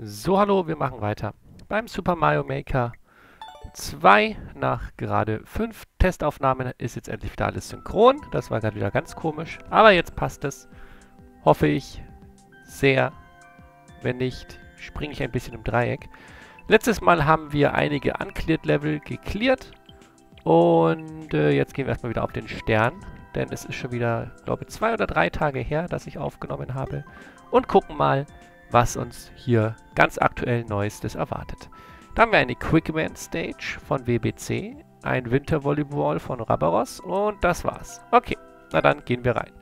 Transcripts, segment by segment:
So, hallo, wir machen weiter. Beim Super Mario Maker 2 nach gerade 5 Testaufnahmen ist jetzt endlich wieder alles synchron. Das war gerade wieder ganz komisch, aber jetzt passt es. Hoffe ich sehr. Wenn nicht, springe ich ein bisschen im Dreieck. Letztes Mal haben wir einige uncleared Level gecleared. Und jetzt gehen wir erstmal wieder auf den Stern. Denn es ist schon wieder, glaube ich, 2 oder 3 Tage her, dass ich aufgenommen habe. Und gucken mal, was uns hier ganz aktuell Neuestes erwartet. Da haben wir eine Quickman Stage von WBC, ein Winter Volleyball von Rabaros und das war's. Okay, na dann gehen wir rein.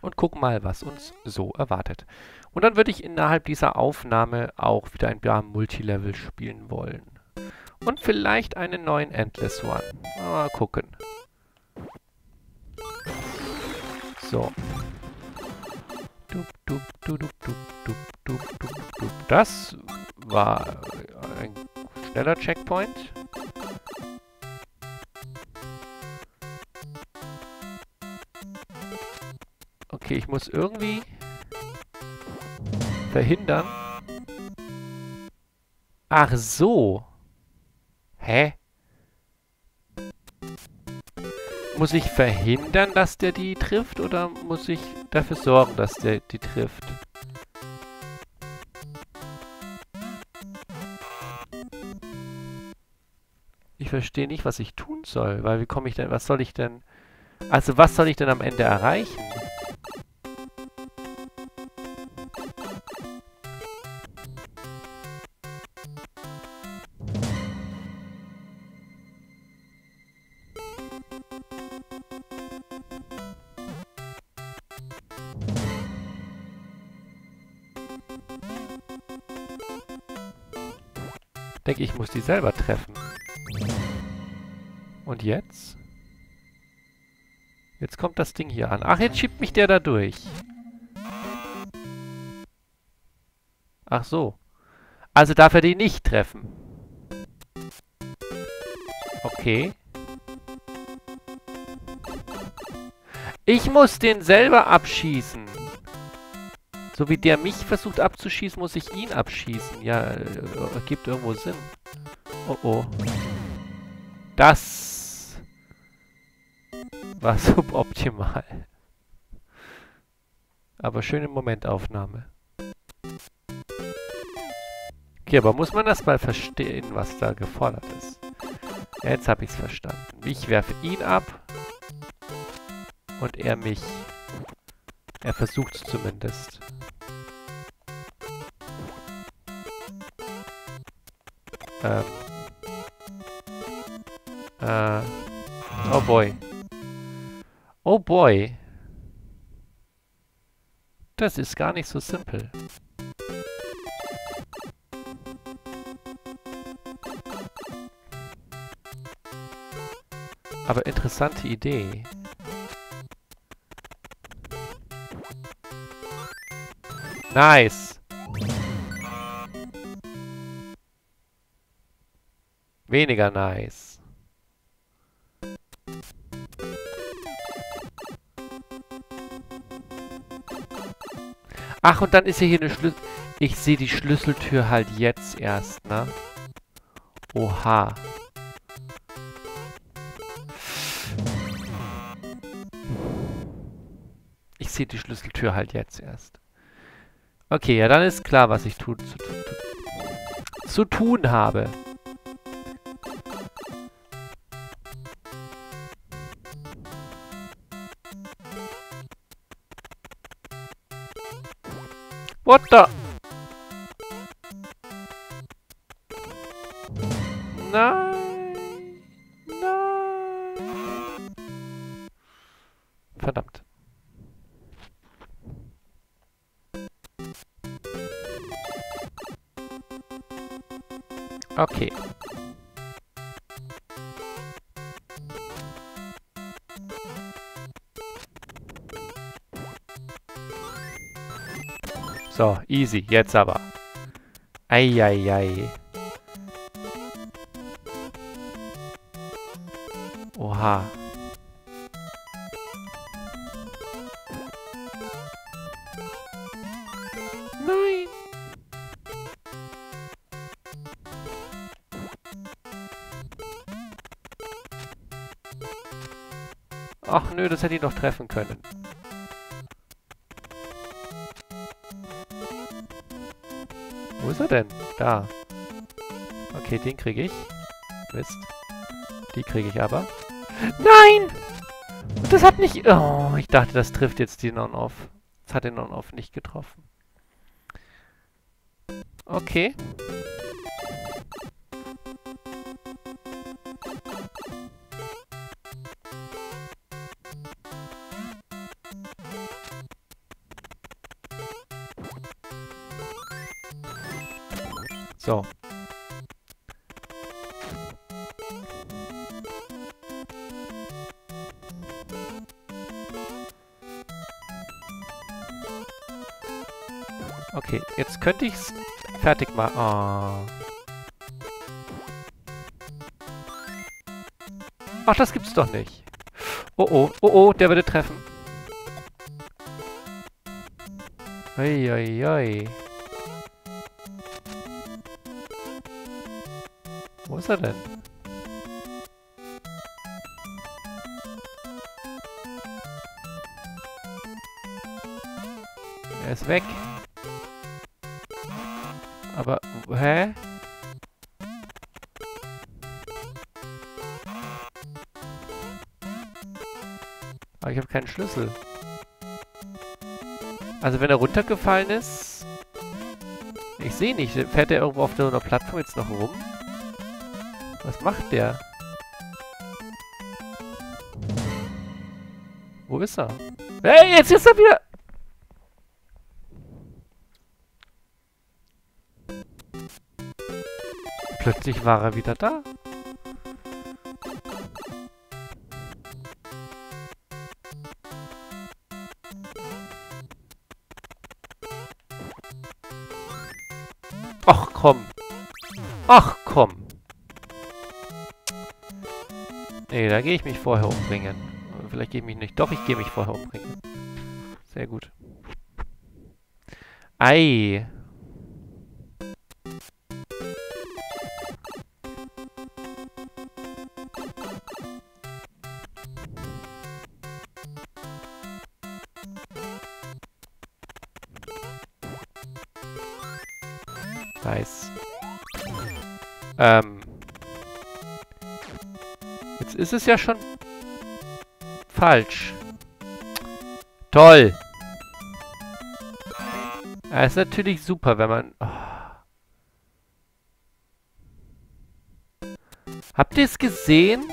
Und gucken mal, was uns so erwartet. Und dann würde ich innerhalb dieser Aufnahme auch wieder ein paar Multilevel spielen wollen. Und vielleicht einen neuen Endless One. Mal gucken. So. Das war ein schneller Checkpoint. Okay, ich muss irgendwie verhindern. Ach so. Hä? Muss ich verhindern, dass der die trifft? Oder muss ich dafür sorgen, dass der die trifft? Ich verstehe nicht, was ich tun soll. Weil wie komme ich denn... Was soll ich denn... Also was soll ich denn am Ende erreichen? Denke ich, muss die selber treffen. Und jetzt? Jetzt kommt das Ding hier an. Ach, jetzt schiebt mich der da durch. Ach so. Also darf er die nicht treffen. Okay. Ich muss den selber abschießen. So wie der mich versucht abzuschießen, muss ich ihn abschießen. Ja, ergibt irgendwo Sinn. Oh oh. Das war suboptimal. Aber schöne Momentaufnahme. Okay, aber muss man das mal verstehen, was da gefordert ist? Ja, jetzt habe ich es verstanden. Ich werfe ihn ab. Und er mich. Er versucht es zumindest. Oh boy. Oh boy. Das ist gar nicht so simpel. Aber interessante Idee. Nice. Weniger nice. Ach, und dann ist hier eine Schlüssel... Ich sehe die Schlüsseltür halt jetzt erst, ne? Oha. Ich sehe die Schlüsseltür halt jetzt erst. Okay, ja, dann ist klar, was ich zu tun habe. What the? Nein. Nein. Verdammt. Okay. So, easy. Jetzt aber. Eieiei. Oha. Ach nö, das hätte ich noch treffen können. Wo ist er denn? Da. Okay, den kriege ich. Mist. Die kriege ich aber. Nein! Das hat nicht... Oh, ich dachte, das trifft jetzt die Non-Off. Das hat den Non-Off nicht getroffen. Okay. So. Okay, jetzt könnte ich es fertig machen. Oh. Ach, das gibt's doch nicht. Oh, der würde treffen. Oi. Wo ist er denn? Er ist weg. Aber, hä? Aber ich habe keinen Schlüssel. Also wenn er runtergefallen ist... Ich sehe nicht. Fährt er irgendwo auf so einer Plattform jetzt noch rum? Was macht der? Wo ist er? Hey, jetzt ist er wieder... Plötzlich war er wieder da. Ach komm. Ach komm. Nee, da gehe ich mich vorher umbringen. Vielleicht gehe ich mich nicht. Doch, ich gehe mich vorher umbringen. Sehr gut. Ei. Nice. Jetzt ist es ja schon falsch. Toll. Das ist natürlich super, wenn man... Oh. Habt ihr es gesehen?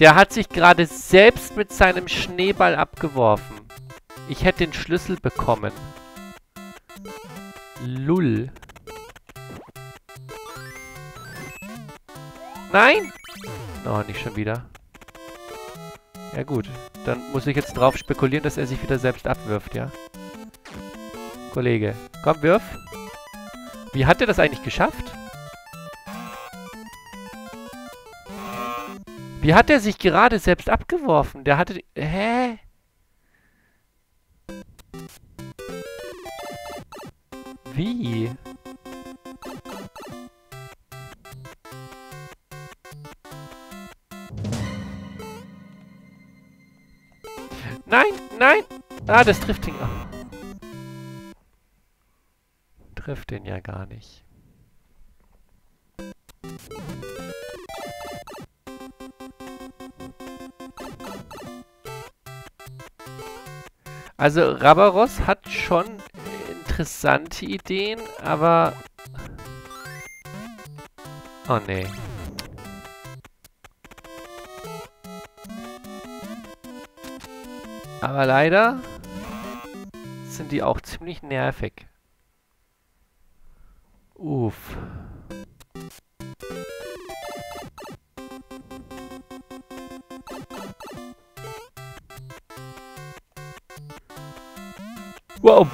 Der hat sich gerade selbst mit seinem Schneeball abgeworfen. Ich hätte den Schlüssel bekommen. Lull. Nein! Oh, nicht schon wieder. Ja gut, dann muss ich jetzt drauf spekulieren, dass er sich wieder selbst abwirft, ja? Kollege, komm, wirf! Wie hat er das eigentlich geschafft? Wie hat er sich gerade selbst abgeworfen? Der hatte... Hä? Wie? Nein, nein! Ah, das trifft ihn. Oh. Trifft den ja gar nicht. Also, Rabaros hat schon interessante Ideen, aber... Oh, nee. Aber leider sind die auch ziemlich nervig. Uff. Wow.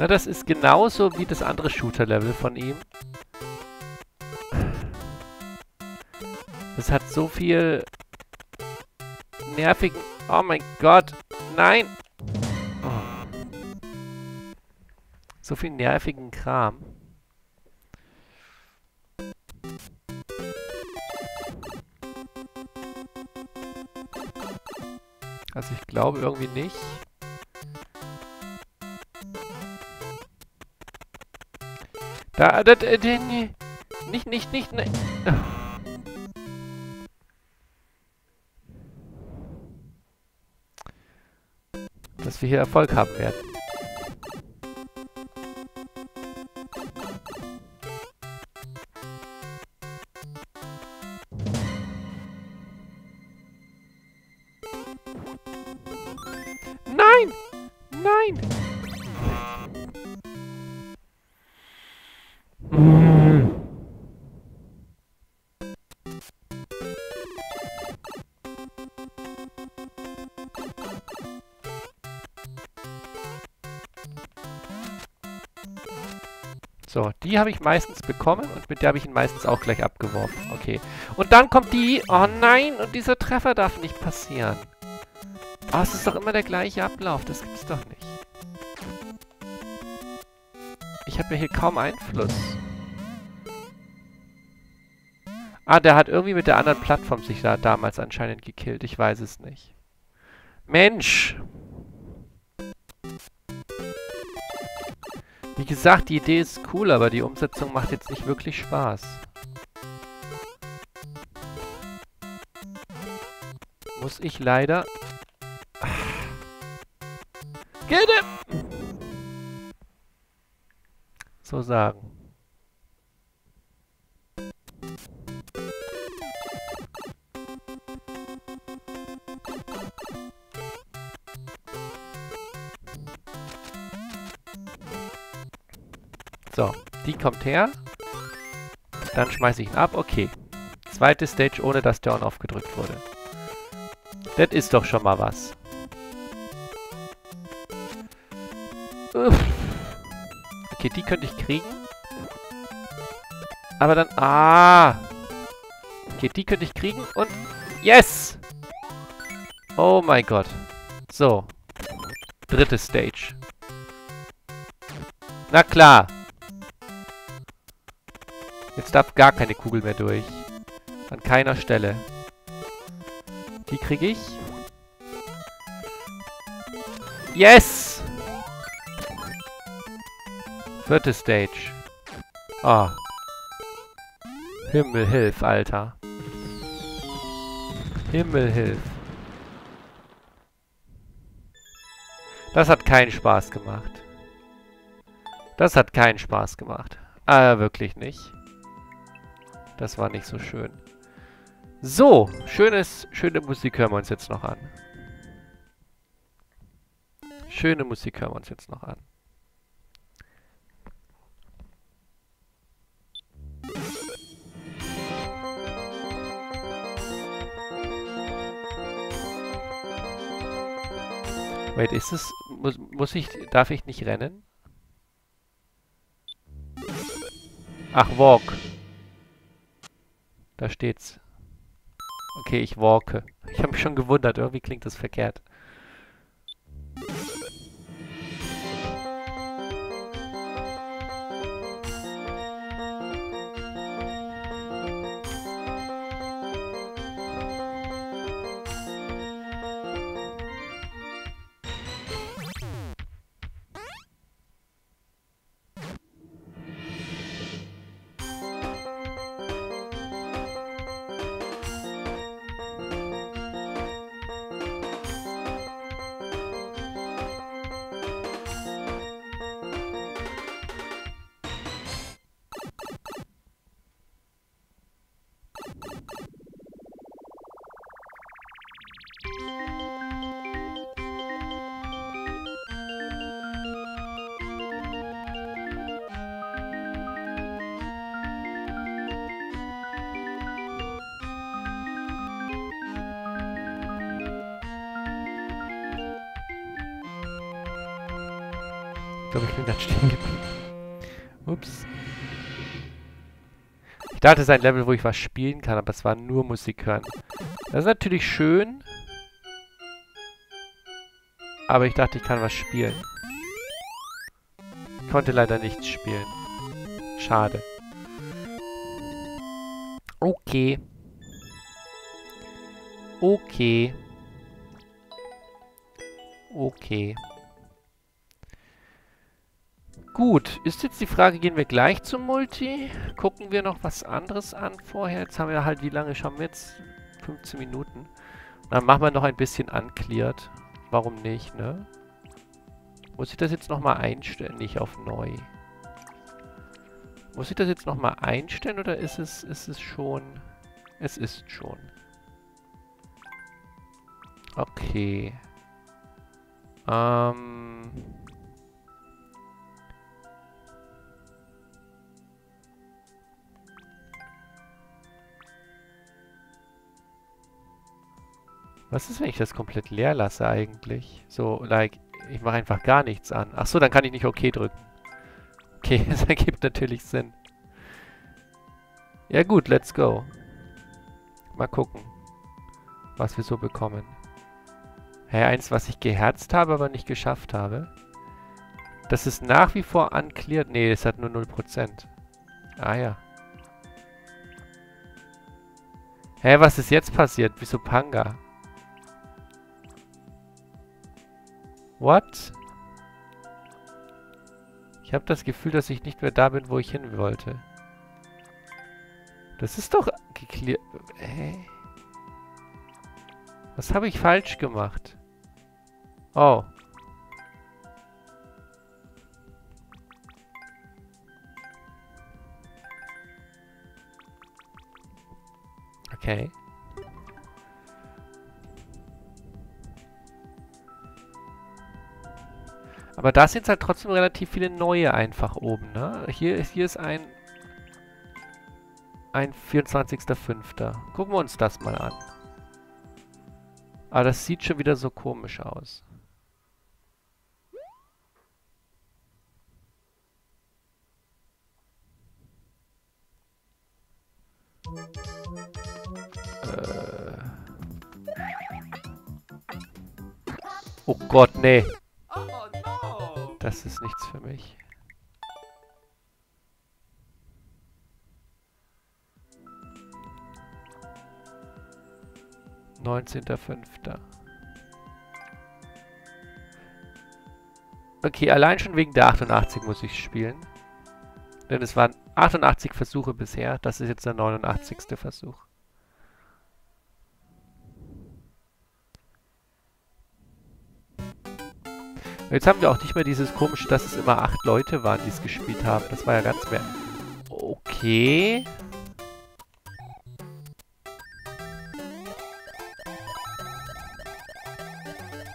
Na, das ist genauso wie das andere Shooter-Level von ihm. Das hat so viel nervigen... Oh mein Gott, nein! Oh. So viel nervigen Kram. Also ich glaube irgendwie nicht. Da, nicht, nein. Dass wir hier Erfolg haben werden. Nein! Nein! So, die habe ich meistens bekommen und mit der habe ich ihn meistens auch gleich abgeworfen. Okay. Und dann kommt die... Oh nein! Und dieser Treffer darf nicht passieren. Oh, es ist doch immer der gleiche Ablauf. Das gibt's doch nicht. Ich habe ja hier kaum Einfluss. Ah, der hat irgendwie mit der anderen Plattform sich da damals anscheinend gekillt. Ich weiß es nicht. Mensch! Wie gesagt, die Idee ist cool, aber die Umsetzung macht jetzt nicht wirklich Spaß. Muss ich leider... Gede! So sagen. So, die kommt her. Dann schmeiße ich ihn ab. Okay. Zweite Stage, ohne dass der On-Off gedrückt wurde. Das ist doch schon mal was. Uff. Okay, die könnte ich kriegen. Aber dann... Ah! Okay, die könnte ich kriegen und... Yes! Oh mein Gott. So. Dritte Stage. Na klar. Jetzt darf gar keine Kugel mehr durch. An keiner Stelle. Die kriege ich. Yes! Vierte Stage. Oh. Himmel, hilf, Alter. Himmel, hilf. Das hat keinen Spaß gemacht. Das hat keinen Spaß gemacht. Wirklich nicht. Das war nicht so schön. So, schöne Musik hören wir uns jetzt noch an. Schöne Musik hören wir uns jetzt noch an. Wait, ist es... Darf ich nicht rennen? Ach, walk. Da steht's. Okay, ich walke. Ich habe mich schon gewundert. Irgendwie klingt das verkehrt. Ich glaube, ich bin dann stehen geblieben. Ups. Ich dachte, es ist ein Level, wo ich was spielen kann, aber es war nur Musik hören. Das ist natürlich schön. Aber ich dachte, ich kann was spielen. konnte leider nichts spielen. Schade. Okay. Okay. Okay. Gut, ist jetzt die Frage, gehen wir gleich zum Multi? Gucken wir noch was anderes an vorher? Jetzt haben wir halt, wie lange schauen wir jetzt? 15 Minuten. Und dann machen wir noch ein bisschen uncleared. Warum nicht, ne? Muss ich das jetzt nochmal einstellen? Nicht auf neu. Muss ich das jetzt nochmal einstellen oder ist es schon... Es ist schon. Okay. Was ist, wenn ich das komplett leer lasse eigentlich? So, like, ich mache einfach gar nichts an. Ach so, dann kann ich nicht OK drücken. Okay, das ergibt natürlich Sinn. Ja gut, let's go. Mal gucken, was wir so bekommen. Hä, eins, was ich geherzt habe, aber nicht geschafft habe. Das ist nach wie vor uncleared. Nee, es hat nur 0%. Ah ja. Hä, was ist jetzt passiert? Wieso Panga? What? Ich habe das Gefühl, dass ich nicht mehr da bin, wo ich hin wollte. Das ist doch geklärt. Hey. Was habe ich falsch gemacht? Oh. Okay. Aber da sind halt trotzdem relativ viele neue einfach oben, ne? Hier ist ein 24.05. Gucken wir uns das mal an. Aber das sieht schon wieder so komisch aus. Oh Gott, nee. Das ist nichts für mich. Neunzehnter Fünfter. Okay, allein schon wegen der 88 muss ich spielen. Denn es waren 88 Versuche bisher. Das ist jetzt der 89. Versuch. Jetzt haben wir auch nicht mehr dieses komische, dass es immer 8 Leute waren, die es gespielt haben. Das war ja ganz mehr... Okay.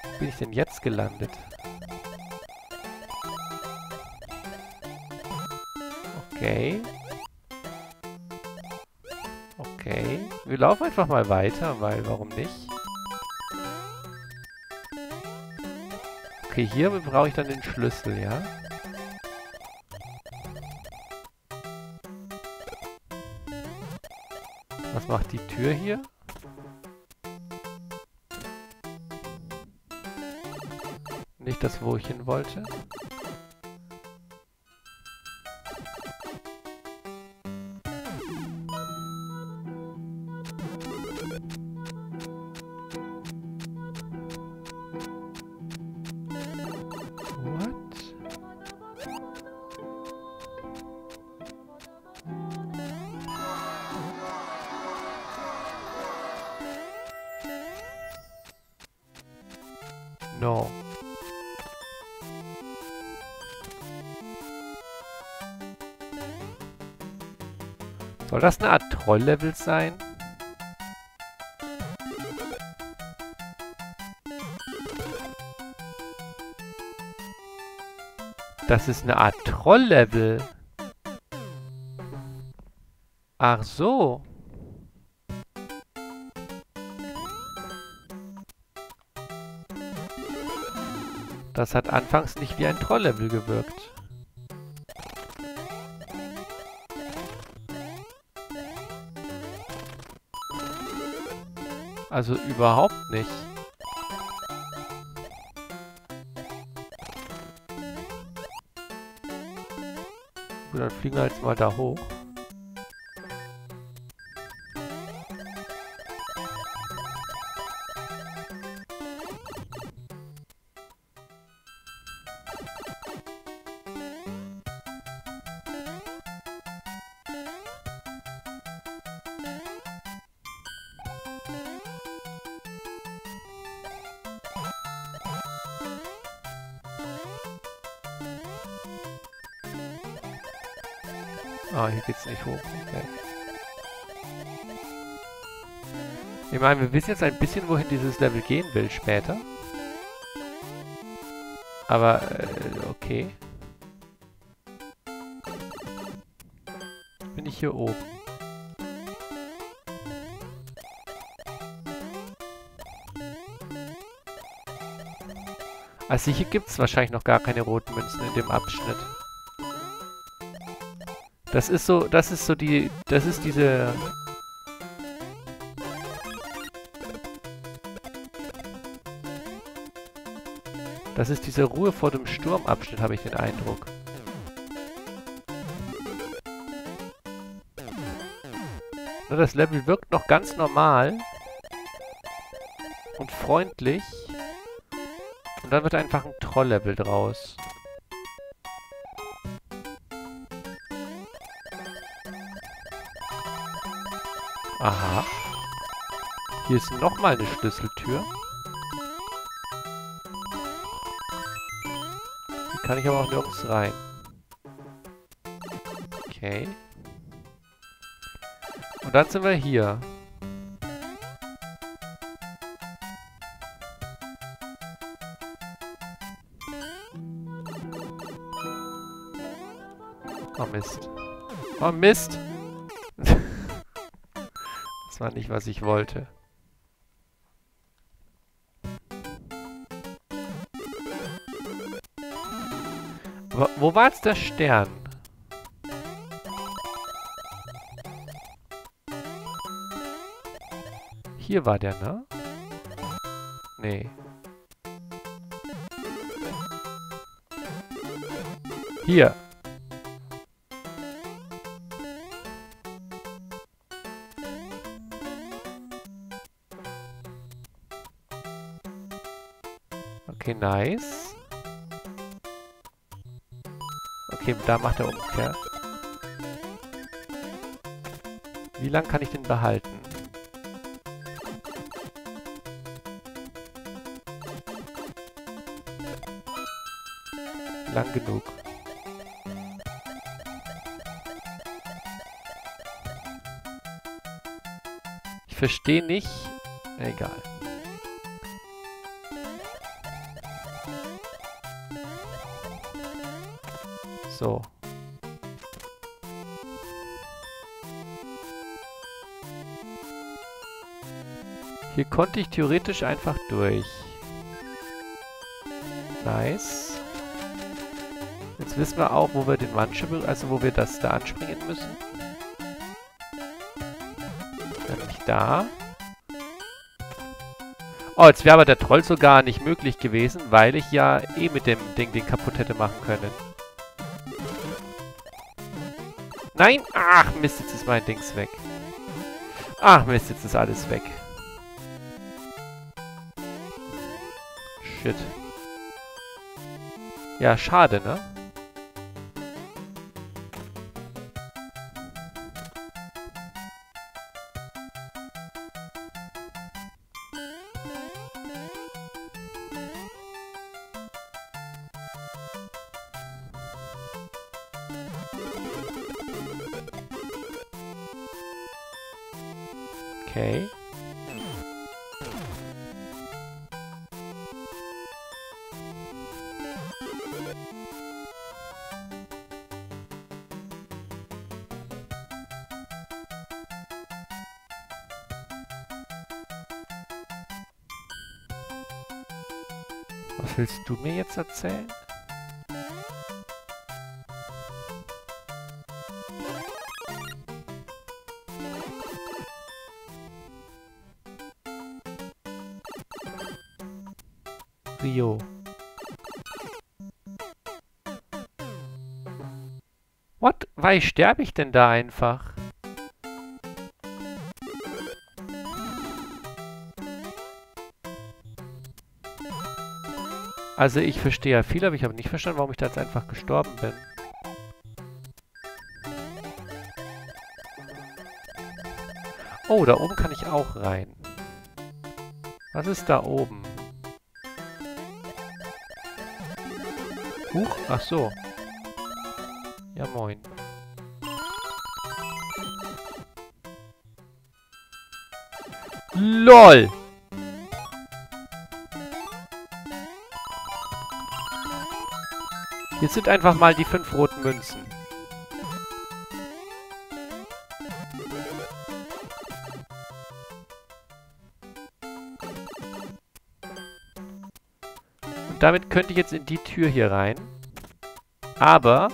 Wo bin ich denn jetzt gelandet? Okay. Okay. Wir laufen einfach mal weiter, weil warum nicht? Okay, hier brauche ich dann den Schlüssel, ja? Was macht die Tür hier? Nicht das, wo ich hin wollte. No. Soll das eine Art Troll-Level sein? Das ist eine Art Troll-Level. Ach so. Das hat anfangs nicht wie ein Troll-Level gewirkt. Also überhaupt nicht. Und dann fliegen wir jetzt mal da hoch. Ah, hier geht's nicht hoch. Okay. Ich meine, wir wissen jetzt ein bisschen, wohin dieses Level gehen will später. Aber, okay. Bin ich hier oben. Also hier gibt's wahrscheinlich noch gar keine roten Münzen in dem Abschnitt. Das ist diese... Das ist diese Ruhe vor dem Sturmabschnitt, habe ich den Eindruck. Das Level wirkt noch ganz normal und freundlich. Und dann wird einfach ein Troll-Level draus. Aha. Hier ist nochmal eine Schlüsseltür. Die kann ich aber auch nirgends rein. Okay. Und dann sind wir hier. Oh Mist. Oh Mist! War nicht, was ich wollte. Aber wo war jetzt der Stern? Hier war der, ne? Nee. Hier. Okay, nice. Okay, da macht er Umkehr. Wie lange kann ich den behalten? Lang genug. Ich verstehe nicht. Egal. So. Hier konnte ich theoretisch einfach durch. Nice. Jetzt wissen wir auch, wo wir den Manche, also wo wir das da anspringen müssen. Nämlich da. Oh, jetzt wäre aber der Troll so gar nicht möglich gewesen, weil ich ja eh mit dem Ding den kaputt hätte machen können. Nein! Ach Mist, jetzt ist mein Dings weg. Ach Mist, jetzt ist alles weg. Shit. Ja, schade, ne? Okay. Was willst du mir jetzt erzählen? Rio. What? Why sterbe ich denn da einfach? Also ich verstehe ja viel, aber ich habe nicht verstanden, warum ich da jetzt einfach gestorben bin. Oh, da oben kann ich auch rein. Was ist da oben? Huch, ach so. Ja, moin. LOL! Jetzt sind einfach mal die 5 roten Münzen. Und damit könnte ich jetzt in die Tür hier rein. Aber...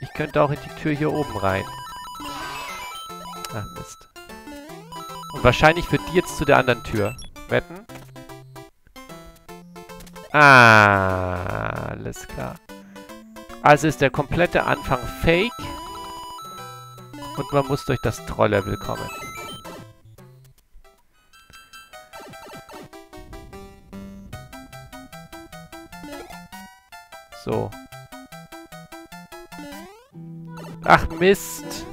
ich könnte auch in die Tür hier oben rein. Ach, Mist. Und wahrscheinlich führt die jetzt zu der anderen Tür. Wetten? Ah, alles klar. Also ist der komplette Anfang fake. Und man muss durch das Troll-Level kommen. So. Ach, Mist.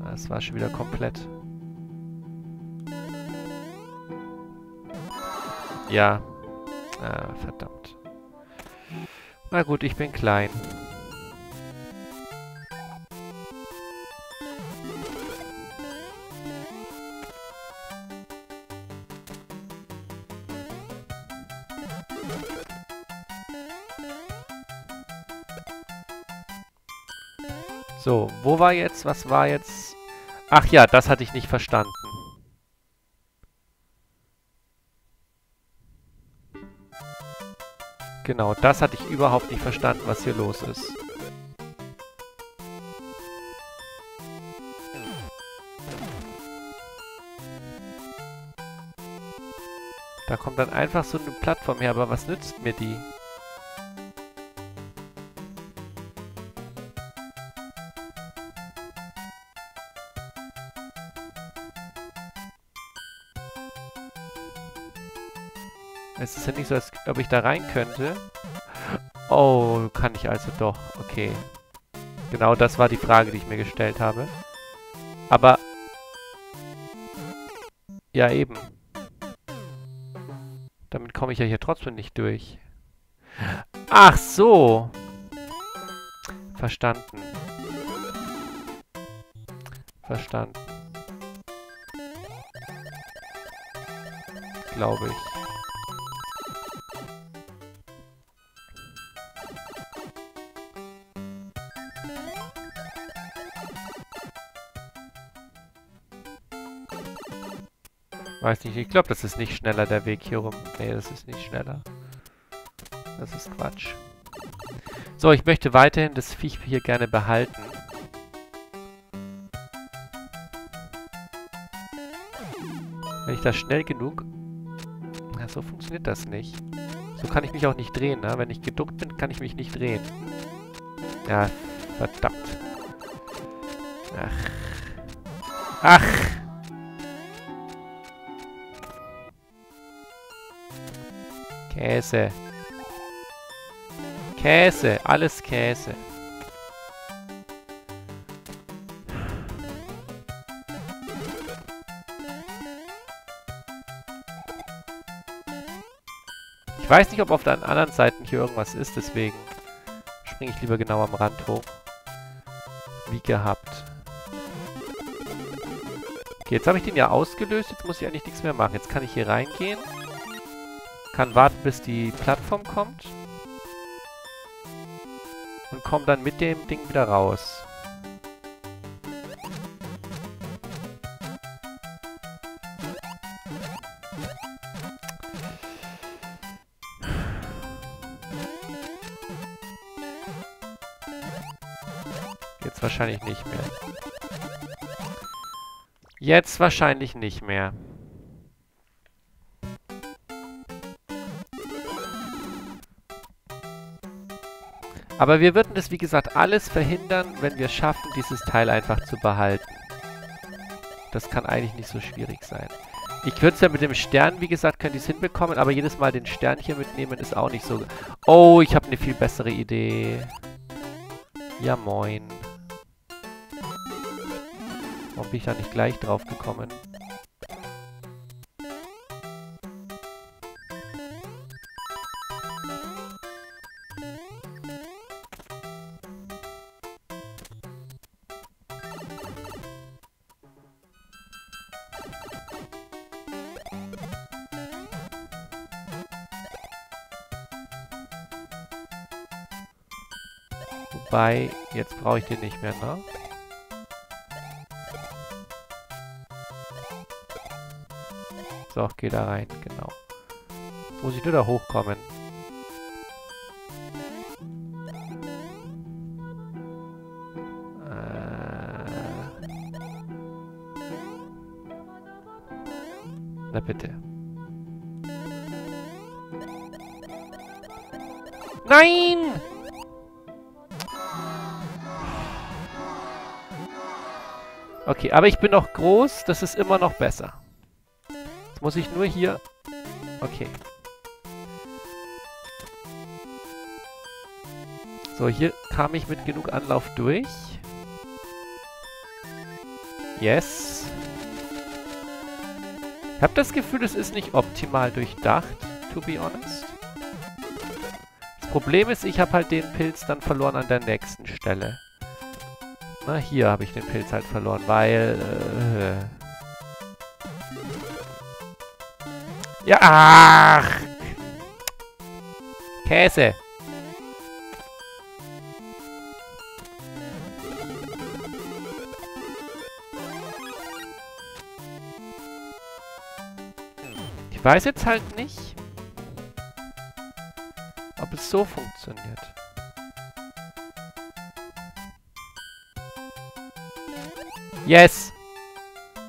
Das war schon wieder komplett. Ja. Ah, verdammt. Na gut, ich bin klein. So, wo war jetzt? Was war jetzt? Ach ja, das hatte ich nicht verstanden. Genau, das hatte ich überhaupt nicht verstanden, was hier los ist. Da kommt dann einfach so eine Plattform her, aber was nützt mir die? Es ist ja nicht so, als ob ich da rein könnte. Oh, kann ich also doch. Okay. Genau das war die Frage, die ich mir gestellt habe. Aber... ja, eben. Damit komme ich ja hier trotzdem nicht durch. Ach so! Verstanden. Verstanden. Glaube ich. Weiß nicht, ich glaube, das ist nicht schneller, der Weg hier rum. Nee, das ist nicht schneller. Das ist Quatsch. So, ich möchte weiterhin das Viech hier gerne behalten. Wenn ich das schnell genug... ja, so funktioniert das nicht. So kann ich mich auch nicht drehen, ne? Wenn ich geduckt bin, kann ich mich nicht drehen. Ja, verdammt. Ach. Ach! Käse. Käse. Alles Käse. Ich weiß nicht, ob auf den anderen Seiten hier irgendwas ist, deswegen springe ich lieber genau am Rand hoch. Wie gehabt. Okay, jetzt habe ich den ja ausgelöst, jetzt muss ich eigentlich nichts mehr machen. Jetzt kann ich hier reingehen. Kann warten, bis die Plattform kommt. Und komme dann mit dem Ding wieder raus. Jetzt wahrscheinlich nicht mehr. Jetzt wahrscheinlich nicht mehr. Aber wir würden das, wie gesagt, alles verhindern, wenn wir es schaffen, dieses Teil einfach zu behalten. Das kann eigentlich nicht so schwierig sein. Ich würde es ja mit dem Stern, wie gesagt, könnte ich es hinbekommen, aber jedes Mal den Stern hier mitnehmen ist auch nicht so... Oh, ich habe eine viel bessere Idee. Ja, moin. Warum bin ich da nicht gleich drauf gekommen? Wobei, jetzt brauche ich den nicht mehr, ne? So, geh da rein, genau. Muss ich nur da hochkommen. Na bitte. Nein! Okay, aber ich bin noch groß, das ist immer noch besser. Jetzt muss ich nur hier... Okay. So, hier kam ich mit genug Anlauf durch. Yes. Ich habe das Gefühl, es ist nicht optimal durchdacht, to be honest. Das Problem ist, ich habe halt den Pilz dann verloren an der nächsten Stelle. Na, hier habe ich den Pilz halt verloren, weil... Ja, ach! Käse! Ich weiß jetzt halt nicht, ob es so funktioniert. Yes!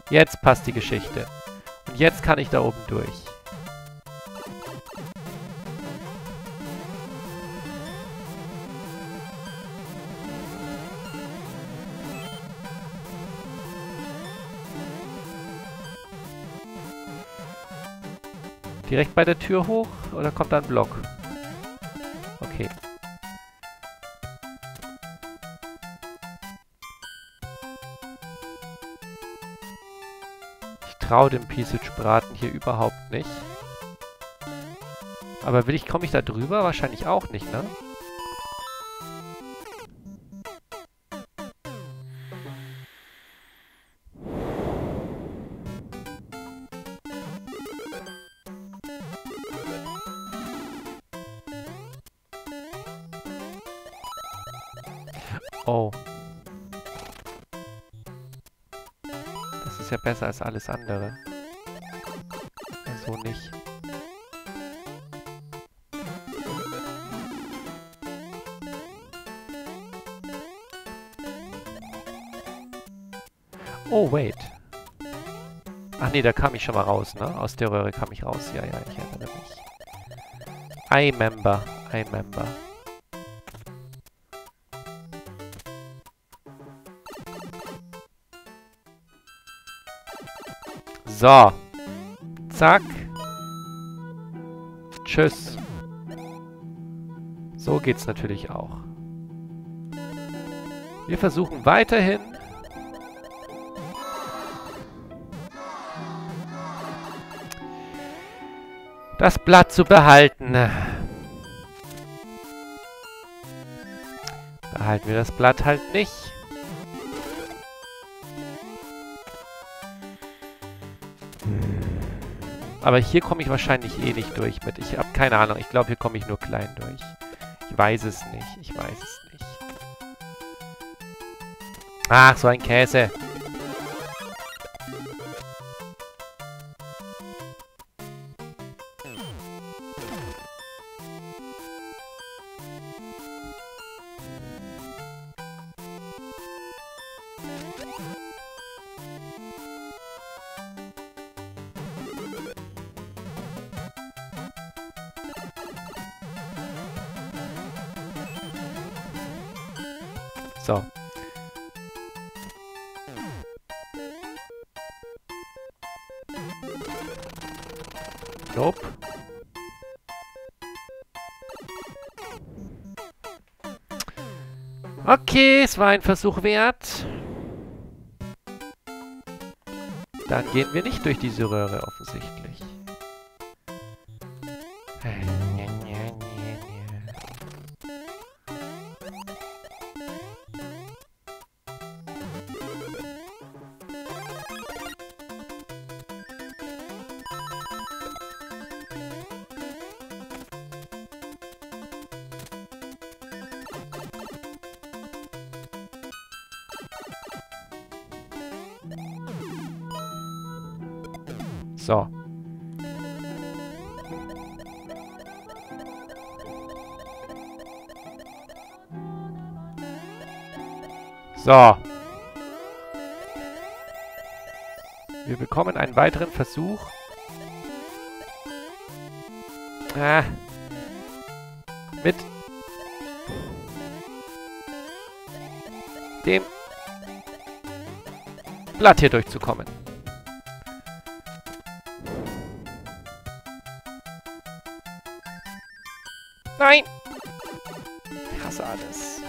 Jetzt passt die Geschichte. Und jetzt kann ich da oben durch. Direkt bei der Tür hoch oder kommt da ein Block? Okay. Ich traue dem Peaceage-Braten hier überhaupt nicht. Aber komme ich da drüber? Wahrscheinlich auch nicht, ne? Oh. Das ist ja besser als alles andere. So nicht. Oh, wait. Ach nee, da kam ich schon mal raus, ne? Aus der Röhre kam ich raus. Ja, ja, ich erinnere mich. I remember. So. Zack. Tschüss. So geht's natürlich auch. Wir versuchen weiterhin. Das Blatt zu behalten. Behalten wir das Blatt halt nicht. Aber hier komme ich wahrscheinlich eh nicht durch mit. Ich habe keine Ahnung. Ich glaube, hier komme ich nur klein durch. Ich weiß es nicht. Ach, so ein Käse. So. Nope. Okay, es war ein Versuch wert. Dann gehen wir nicht durch diese Röhre offensichtlich. So. So. Wir bekommen einen weiteren Versuch. Ah. Mit dem Blatt hier durchzukommen. Nein! Ich hasse alles.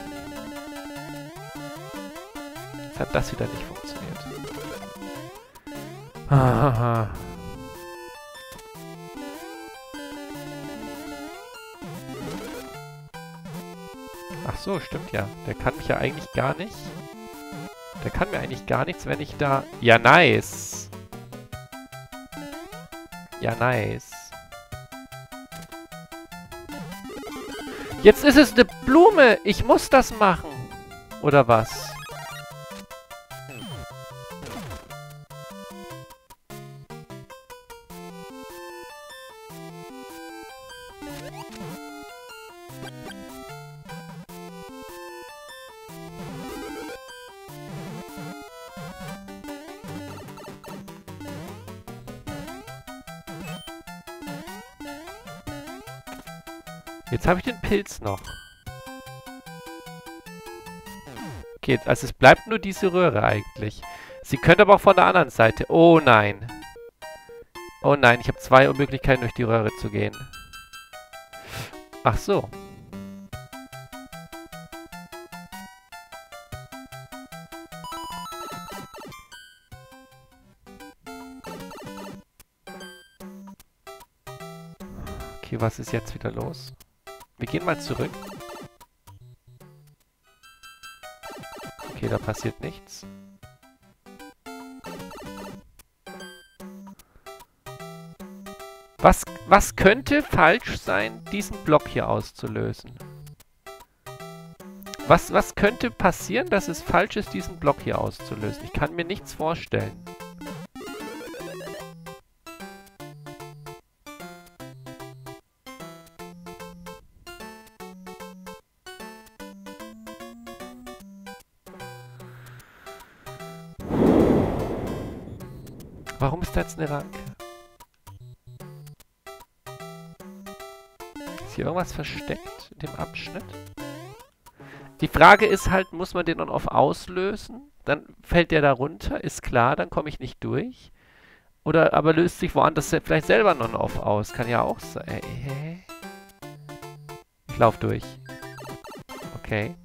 Jetzt hat das wieder nicht funktioniert. Hahaha. Ach so, stimmt ja. Der kann mich ja eigentlich gar nicht. Der kann mir eigentlich gar nichts, wenn ich da... Ja, nice! Ja, nice. Jetzt ist es eine Blume. Ich muss das machen. Oder was? Jetzt habe ich den Pilz noch. Okay, also es bleibt nur diese Röhre eigentlich. Sie könnte aber auch von der anderen Seite. Oh nein. Oh nein, ich habe zwei Möglichkeiten, durch die Röhre zu gehen. Ach so. Okay, was ist jetzt wieder los? Wir gehen mal zurück. Okay, da passiert nichts. Was könnte falsch sein, diesen Block hier auszulösen? Was könnte passieren, dass es falsch ist, diesen Block hier auszulösen? Ich kann mir nichts vorstellen. Warum ist da jetzt eine Ranke? Ist hier irgendwas versteckt in dem Abschnitt? Die Frage ist halt, muss man den on-off auslösen? Dann fällt der da runter, ist klar, dann komme ich nicht durch. Oder aber löst sich woanders vielleicht selber ein on-off aus? Kann ja auch sein. Ich lauf durch. Okay.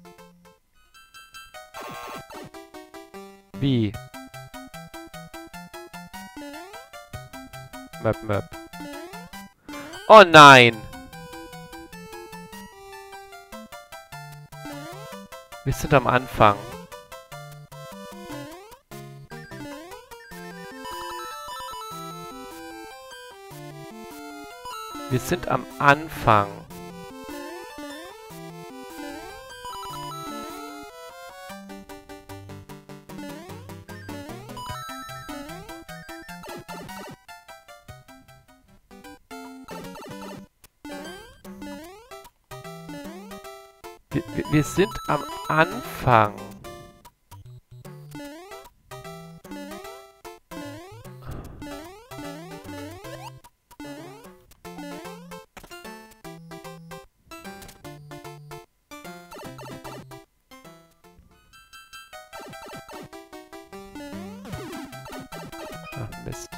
Wie? Möp, möp. Oh nein! Wir sind am Anfang. Wir sind am Anfang. Wir sind am Anfang. fest.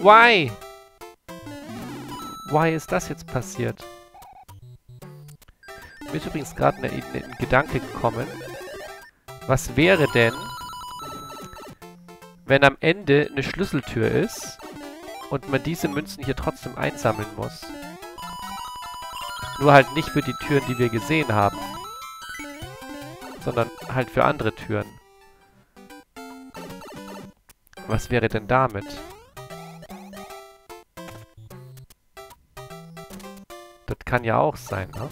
Why? Why ist das jetzt passiert? Mir ist übrigens gerade ein Gedanke gekommen. Was wäre denn, wenn am Ende eine Schlüsseltür ist und man diese Münzen hier trotzdem einsammeln muss? Nur halt nicht für die Türen, die wir gesehen haben, sondern halt für andere Türen. Was wäre denn damit? Das kann ja auch sein, ne?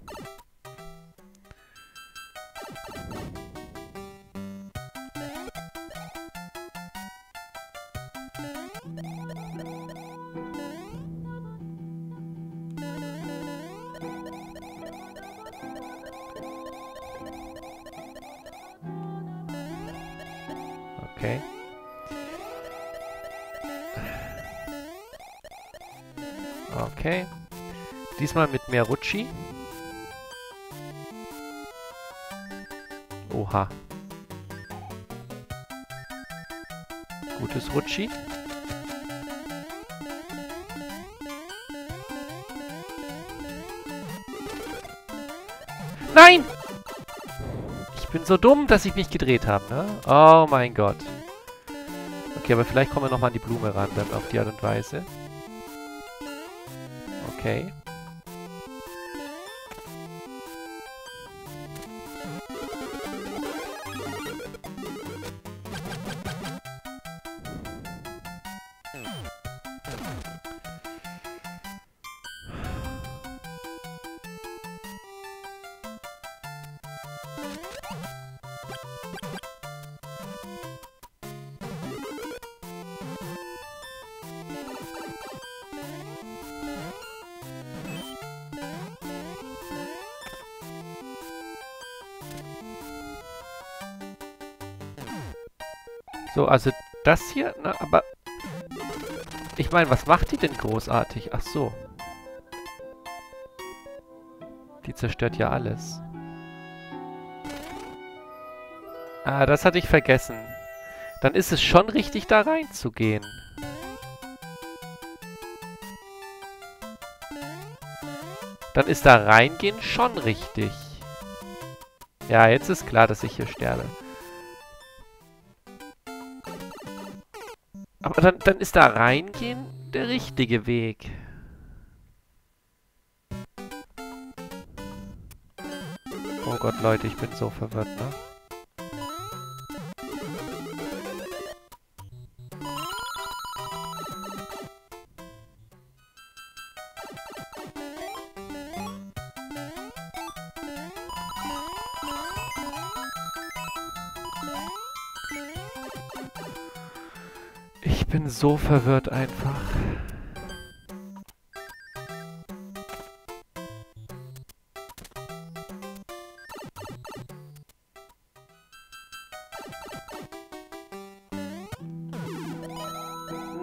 Okay. Okay. Diesmal mit mehr Rutschi. Oha. Gutes Rutschi. Nein! Ich bin so dumm, dass ich mich gedreht habe, ne? Oh mein Gott. Okay, aber vielleicht kommen wir nochmal an die Blume ran, dann auf die Art und Weise. Okay. So, also das hier, na, aber... Ich meine, was macht die denn großartig? Ach so. Die zerstört ja alles. Ah, das hatte ich vergessen. Dann ist es schon richtig, da reinzugehen. Dann ist da reingehen schon richtig. Ja, jetzt ist klar, dass ich hier sterbe. Aber dann ist da reingehen der richtige Weg. Oh Gott, Leute, ich bin so verwirrt, ne? Ich bin so verwirrt einfach.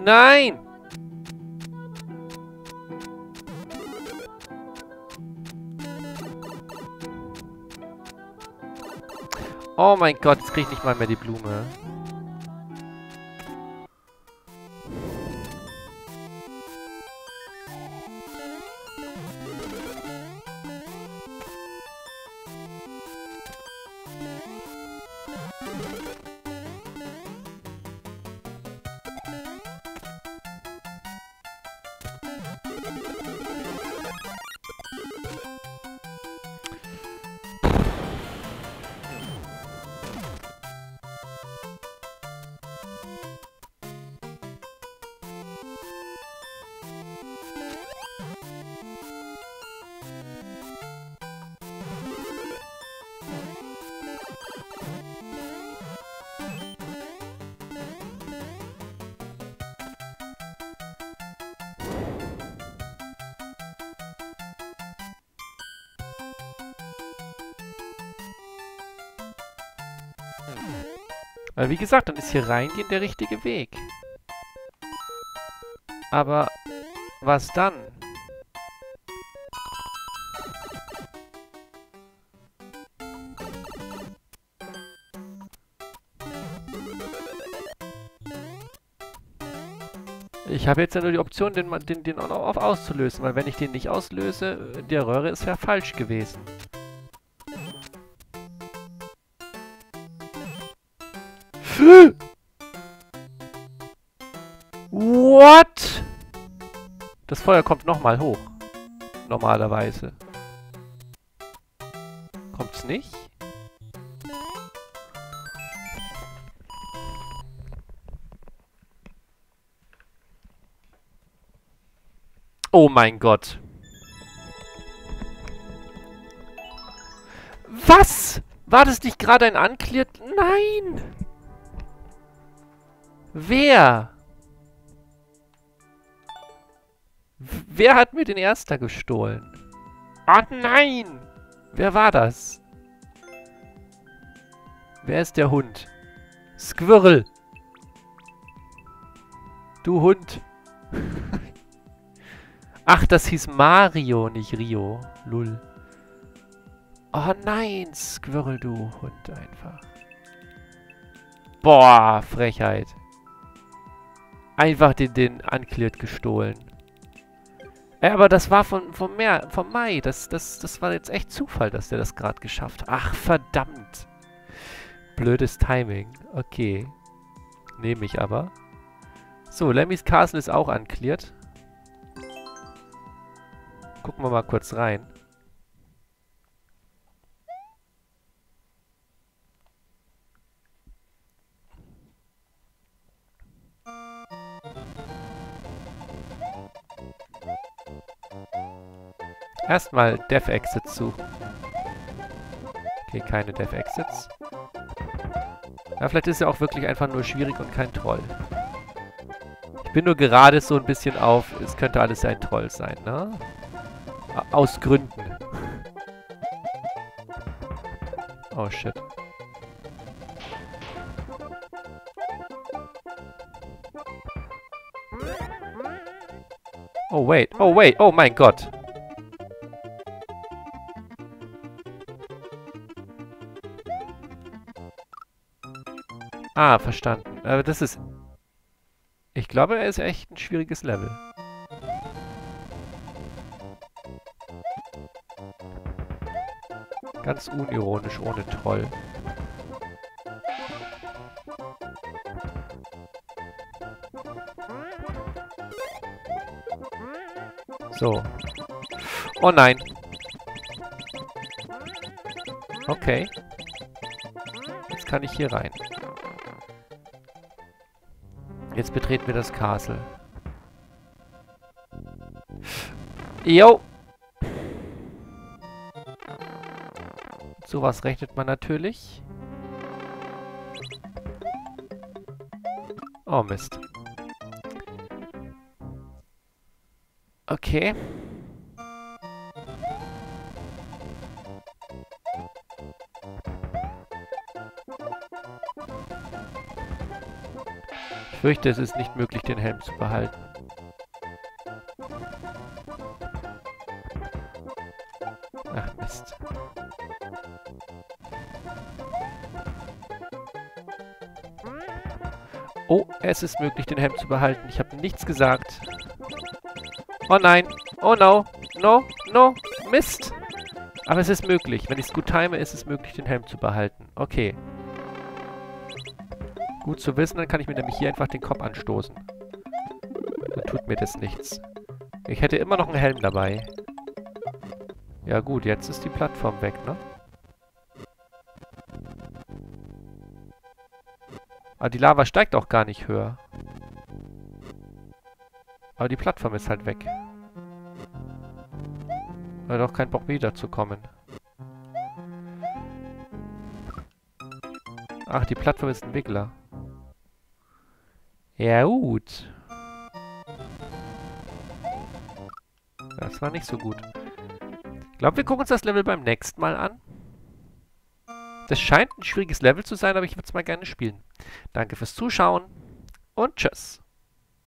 Nein! Oh mein Gott, jetzt krieg ich nicht mal mehr die Blume. Weil wie gesagt, dann ist hier reingehen der richtige Weg. Aber was dann? Ich habe jetzt ja nur die Option, den auch noch auszulösen, weil wenn ich den nicht auslöse, der Röhre ist ja falsch gewesen. What? Das Feuer kommt nochmal hoch. Normalerweise. Kommt's nicht? Oh mein Gott. Was? War das nicht gerade ein Uncleared? Nein! Wer hat mir den Erster gestohlen? Ah nein! Wer war das? Wer ist der Hund? Squirrel! Du Hund! Ach, das hieß Mario, nicht Rio. Lull. Oh nein, Squirrel, du Hund einfach. Boah, Frechheit. Einfach den Uncleared gestohlen. Ja, aber das war vom Mai. Das war jetzt echt Zufall, dass der das gerade geschafft hat. Ach, verdammt. Blödes Timing. Okay. Nehme ich aber. So, Lemmys Castle ist auch uncleared. Gucken wir mal kurz rein. Erstmal Dev Exits zu. Okay, keine Dev Exits. Ja, vielleicht ist ja auch wirklich einfach nur schwierig und kein Troll. Ich bin nur gerade so ein bisschen auf, es könnte alles ein Troll sein, ne? Aus Gründen. Oh shit. Oh wait, oh wait, oh mein Gott. Ah, verstanden. Aber das ist... Ich glaube, er ist echt ein schwieriges Level. Ganz unironisch, ohne Troll. So. Oh nein. Okay. Jetzt kann ich hier rein. Jetzt betreten wir das Castle. Yo! Sowas rechnet man natürlich. Oh Mist. Okay. Ich fürchte, es ist nicht möglich, den Helm zu behalten. Ach Mist. Oh, es ist möglich, den Helm zu behalten. Ich habe nichts gesagt. Oh nein. Oh no. No. No. Mist. Aber es ist möglich. Wenn ich es gut time, ist es möglich, den Helm zu behalten. Okay. Gut zu wissen, dann kann ich mir nämlich hier einfach den Kopf anstoßen. Dann tut mir das nichts. Ich hätte immer noch einen Helm dabei. Ja gut, jetzt ist die Plattform weg, ne? Aber die Lava steigt auch gar nicht höher. Aber die Plattform ist halt weg. Hat auch keinen Bock wiederzukommen. Ach, die Plattform ist ein Wiggler. Ja gut. Das war nicht so gut. Ich glaube, wir gucken uns das Level beim nächsten Mal an. Das scheint ein schwieriges Level zu sein, aber ich würde es mal gerne spielen. Danke fürs Zuschauen und tschüss.